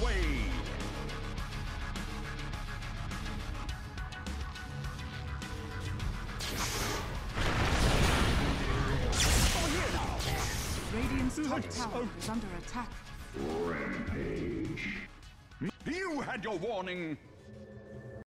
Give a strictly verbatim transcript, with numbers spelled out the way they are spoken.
away. Over here now. Radiant's top tower is under attack. Rampage. You had your warning.